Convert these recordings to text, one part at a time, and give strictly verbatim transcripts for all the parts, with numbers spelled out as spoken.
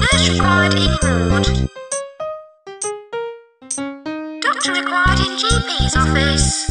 Match required include doctor required in G P's office,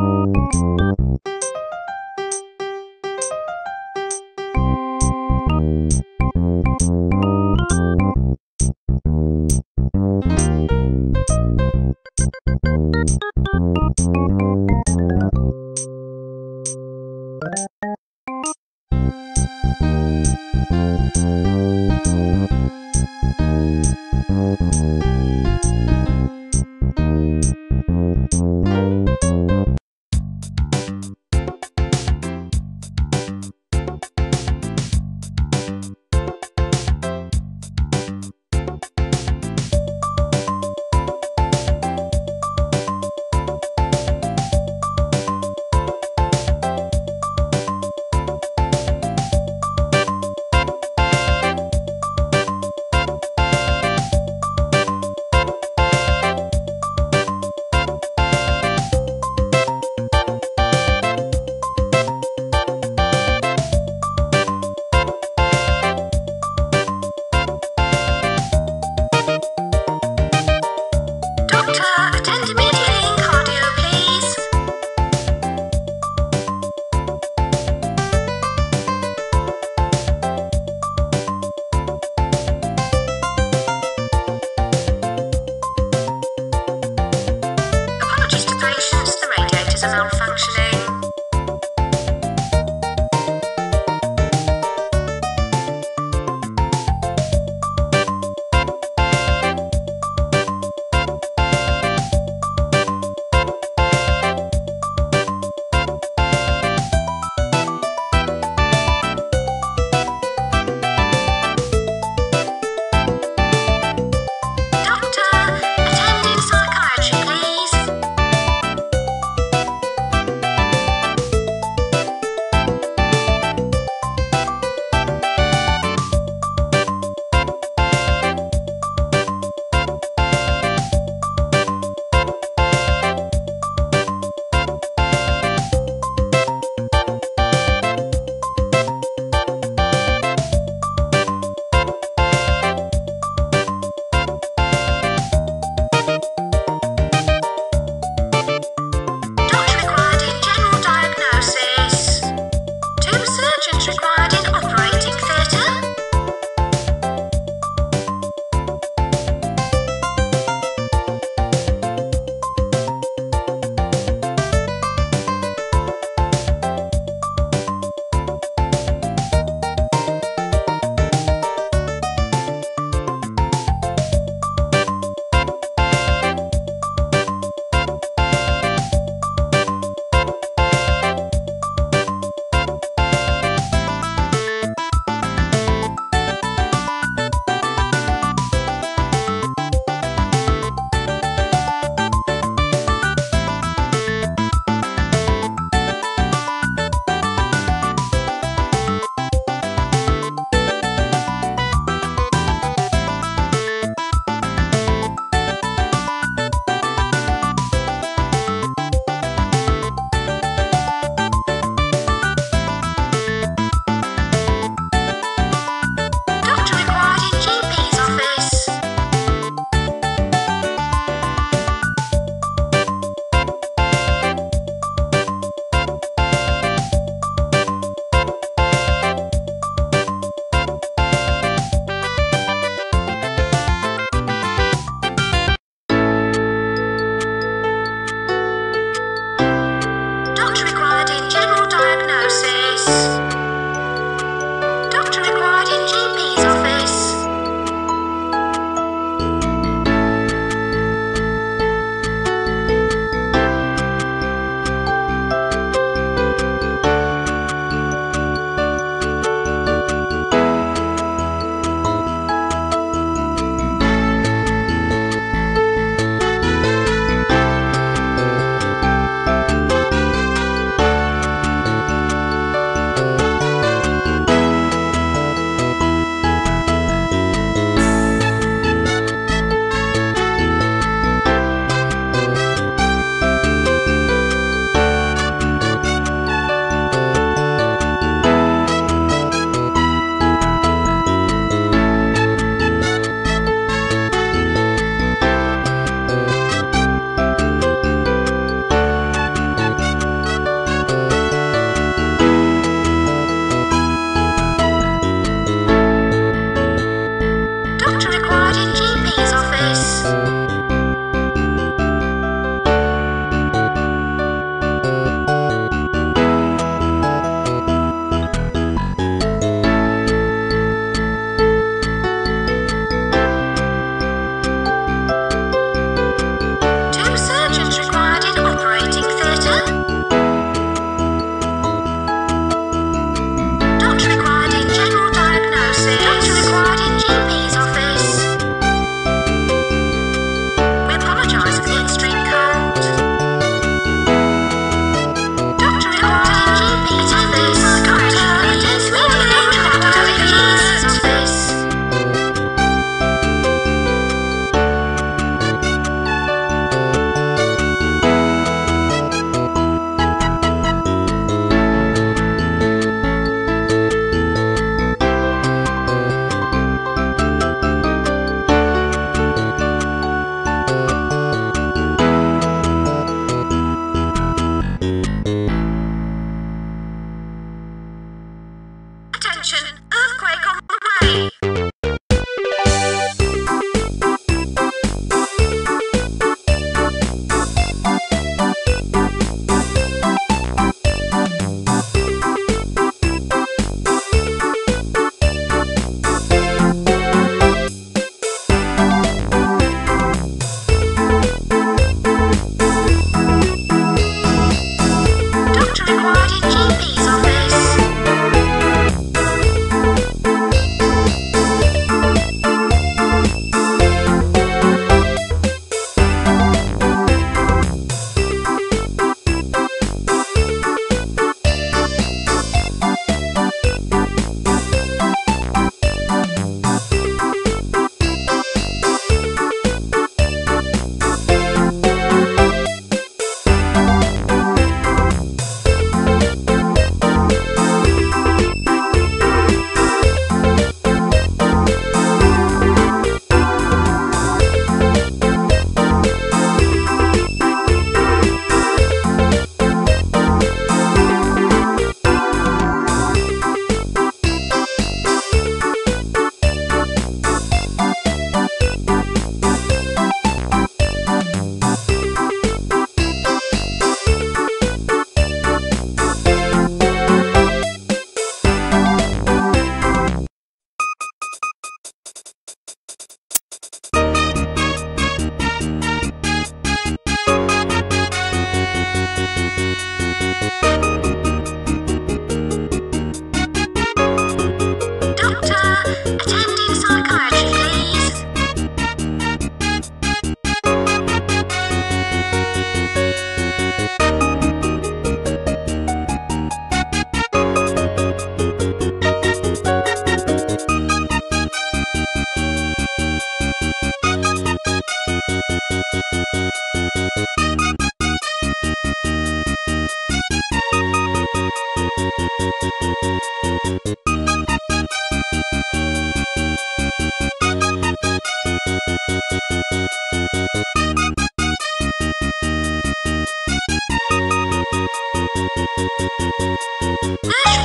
you.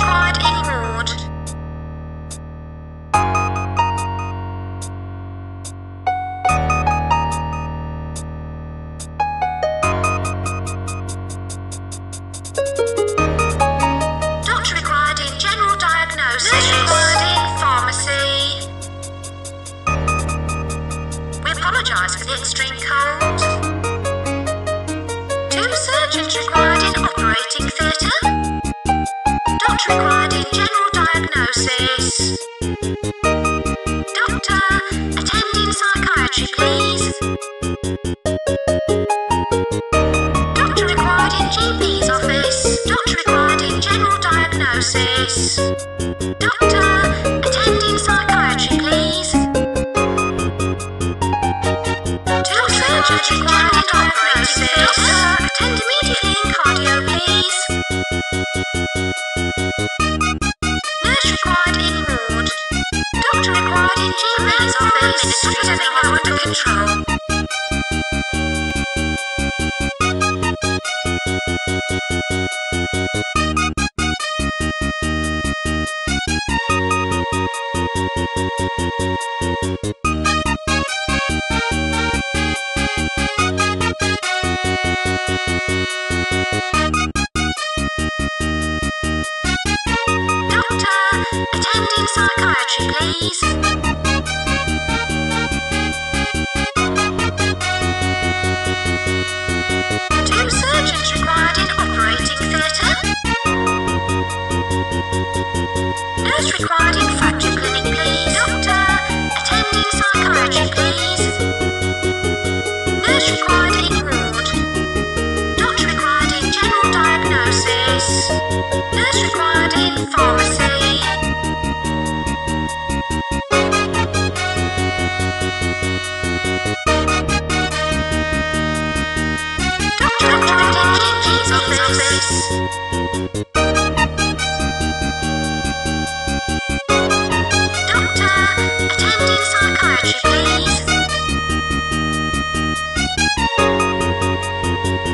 Doctor,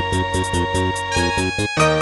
attending psychiatry, please.